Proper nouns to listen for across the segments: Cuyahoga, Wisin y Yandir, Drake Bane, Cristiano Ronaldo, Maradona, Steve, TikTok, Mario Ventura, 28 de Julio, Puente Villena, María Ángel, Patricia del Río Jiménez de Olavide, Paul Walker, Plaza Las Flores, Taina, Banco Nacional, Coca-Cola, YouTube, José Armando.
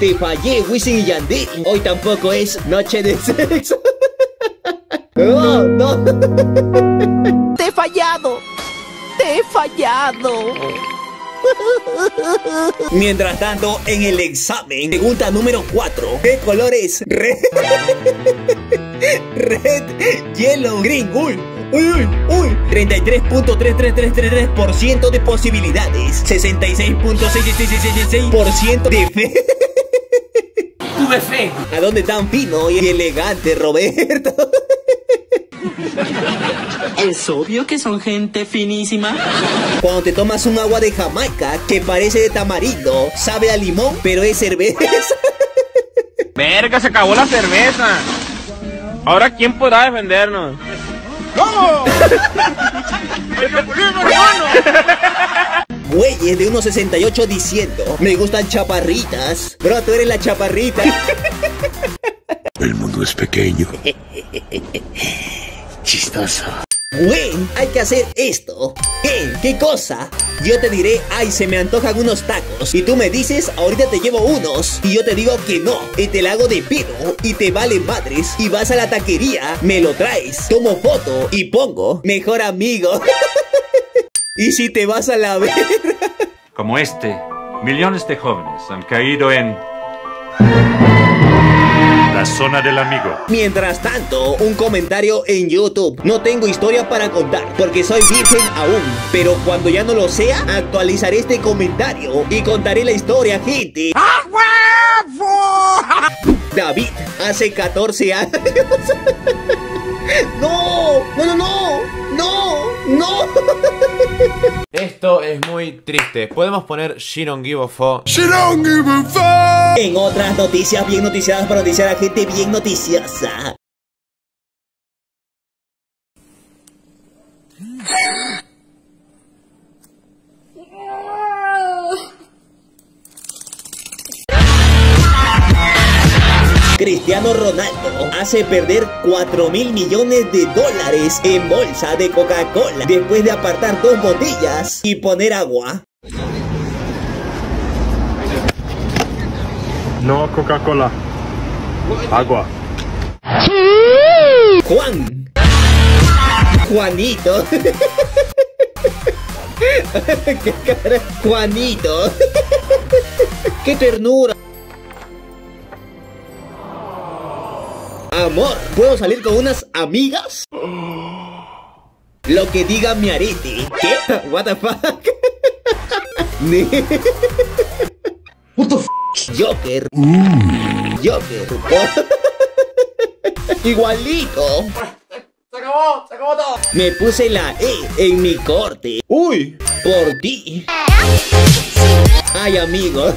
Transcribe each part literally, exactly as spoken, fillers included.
Te fallé, Wisin y Yandir. Hoy tampoco es noche de sexo. No, no. Te he fallado. Te he fallado. Mientras tanto, en el examen, pregunta número cuatro. ¿Qué color es? Red, red, yellow, green. Uy, uy, uy, uy. treinta y tres punto tres tres tres tres tres por ciento de posibilidades, sesenta y seis punto seis seis seis seis seis por ciento de fe. Tuve fe. ¿A dónde tan fino y elegante, Roberto? Es obvio que son gente finísima. Cuando te tomas un agua de Jamaica que parece de tamarindo, sabe a limón, pero es cerveza. Verga, se acabó la cerveza. Ahora, ¿quién podrá defendernos? ¡No! ¡El capulino, hermano! Güeyes de uno sesenta y ocho diciendo, me gustan chaparritas. Bro, tú eres la chaparrita. El mundo es pequeño. Chistoso. Güey, hay que hacer esto. ¿Qué? ¿Qué cosa? Yo te diré, ay, se me antojan unos tacos. Y tú me dices, ahorita te llevo unos. Y yo te digo que no. Y te la hago de pedo. Y te valen madres. Y vas a la taquería, me lo traes. Tomo foto y pongo, mejor amigo. Y si te vas a la verga. Como este, millones de jóvenes han caído en... la zona del amigo. Mientras tanto, un comentario en YouTube. No tengo historia para contar, porque soy virgen aún. Pero cuando ya no lo sea, actualizaré este comentario y contaré la historia, gente. ¡Ah, guapo! David, hace catorce años. ¡No! ¡No, no, no! ¡No! ¡No! Esto es muy triste. Podemos poner She Don't Give a Fuck. She Don't Give a Fuck. En otras noticias bien noticiadas para noticiar a gente bien noticiosa. Cristiano Ronaldo hace perder cuatro mil millones de dólares en bolsa de Coca-Cola después de apartar dos botellas y poner agua. No Coca-Cola, agua. Juan, Juanito. ¿Qué cara? Juanito. Qué ternura. Amor, ¿puedo salir con unas amigas? Lo que diga mi arete. ¿Qué? What the fuck? What the fuck? Joker. Mm. Joker. Igualito. Se acabó, se acabó todo. Me puse la E en mi corte. Uy. Por ti. Ay, amigo.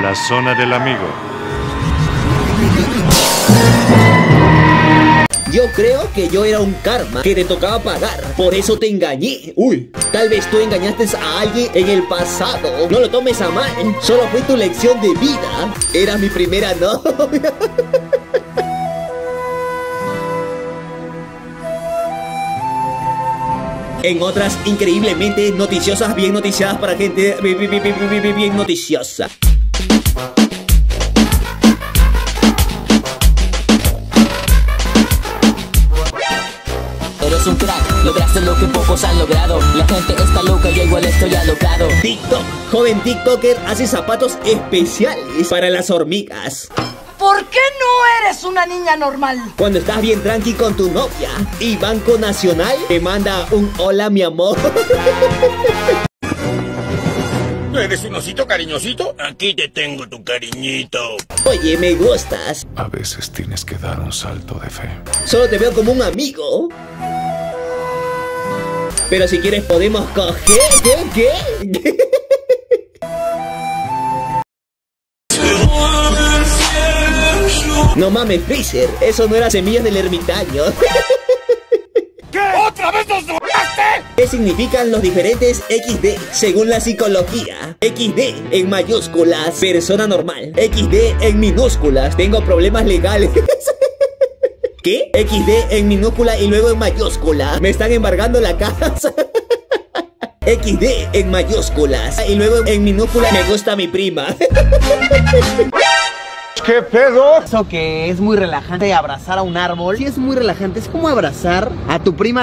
La zona del amigo. Yo creo que yo era un karma que te tocaba pagar, por eso te engañé. Uy, tal vez tú engañaste a alguien en el pasado. No lo tomes a mal, solo fue tu lección de vida. Era mi primera novia. En otras increíblemente noticiosas, bien noticiadas para gente bien, bien, bien, bien, bien noticiosa. Eres un crack, lograste lo que pocos han logrado. La gente está loca, yo igual estoy alocado. TikTok, joven TikToker hace zapatos especiales para las hormigas. ¿Por qué no eres una niña normal? Cuando estás bien tranqui con tu novia y Banco Nacional te manda un hola mi amor. ¿Eres un osito cariñosito? Aquí te tengo tu cariñito. Oye, me gustas. A veces tienes que dar un salto de fe. Solo te veo como un amigo. Pero si quieres podemos coger... ¿Qué? ¿Qué? No mames, Freezer, eso no era semillas del ermitaño. ¿Qué? ¿Otra vez nos doblaste? ¿Qué significan los diferentes equis de según la psicología? equis de en mayúsculas, persona normal. equis de en minúsculas, tengo problemas legales. ¿Qué? equis de en minúscula y luego en mayúscula. Me están embargando la casa. equis de en mayúsculas. Y luego en minúscula me gusta mi prima. ¿Qué pedo? Eso que es muy relajante abrazar a un árbol. Sí, es muy relajante, es como abrazar a tu prima.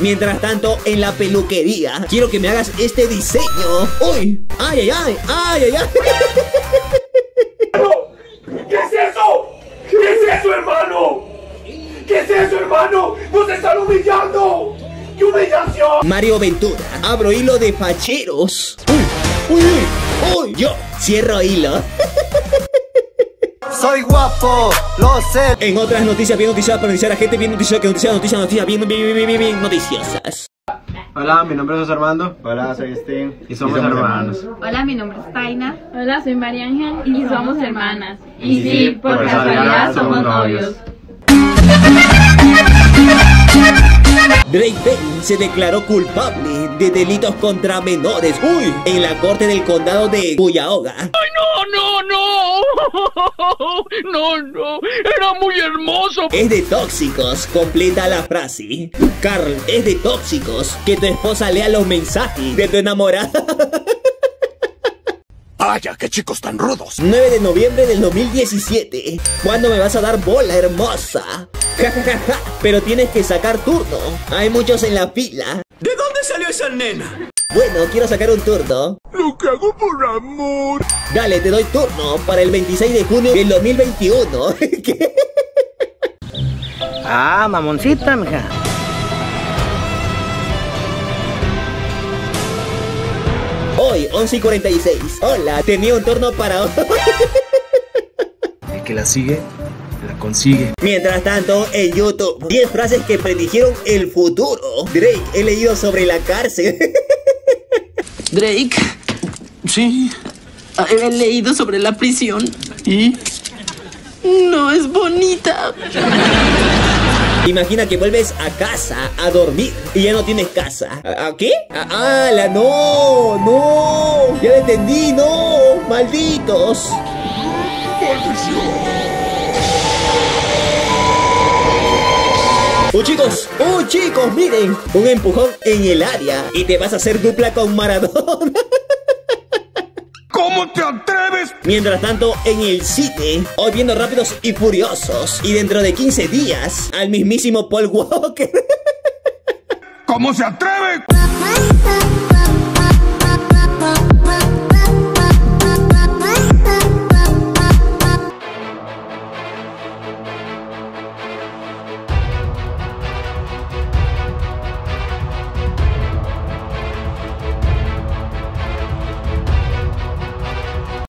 Mientras tanto, en la peluquería, quiero que me hagas este diseño. ¡Uy! ¡Ay, ay, ay! ¡Ay, ay, ay! ¿Qué es eso? ¿Qué es eso, hermano? ¿Qué es eso, hermano? ¡Nos están humillando! ¡Qué humillación! Mario Ventura, abro hilo de facheros. ¡Uy! ¡Uy! ¡Uy! ¡Uy! Yo cierro hilo. Soy guapo, lo sé. En otras noticias bien noticiosas para noticiar a gente bien noticiosa, que noticia, noticia, noticia, bien, bien, bien, bien, bien noticiosas. Hola, mi nombre es José Armando. Hola, soy Steve. Y somos, y somos hermanos. hermanos. Hola, mi nombre es Taina. Hola, soy María Ángel. Y, y somos hermanas. Y, y sí, por, por casualidad somos novios. Drake Bane se declaró culpable de delitos contra menores. ¡Uy! En la corte del condado de Cuyahoga. ¡Ay, no, no, no! ¡No, no! ¡Era muy hermoso! Es de tóxicos, completa la frase. Carl, es de tóxicos que tu esposa lea los mensajes de tu enamorada. ¡Vaya, qué chicos tan rudos! nueve de noviembre del dos mil diecisiete. ¿Cuándo me vas a dar bola, hermosa? Ja, ja, ja, ja. Pero tienes que sacar turno. Hay muchos en la fila. ¿De dónde salió esa nena? Bueno, quiero sacar un turno. Lo que hago por amor. Dale, te doy turno para el veintiséis de junio del dos mil veintiuno. ¿Qué? Ah, mamoncita, mija. Hoy, once y cuarenta y seis. Hola, tenía un turno para hoy. El que la sigue, la consigue. Mientras tanto, en YouTube, diez frases que predijeron el futuro. Drake, he leído sobre la cárcel. Drake, sí, he leído sobre la prisión. ¿Y? No es bonita. Imagina que vuelves a casa a dormir y ya no tienes casa. ¿A, a qué? ¡Ah, la no! ¡No! ¡Ya lo entendí! ¡No! ¡Malditos! ¡Oh, chicos! ¡Oh, chicos! ¡Miren! Un empujón en el área y te vas a hacer dupla con Maradona. ¿Cómo te atreves? Mientras tanto, en el cine, hoy viendo Rápidos y Furiosos. Y dentro de quince días, al mismísimo Paul Walker. ¿Cómo se atreve?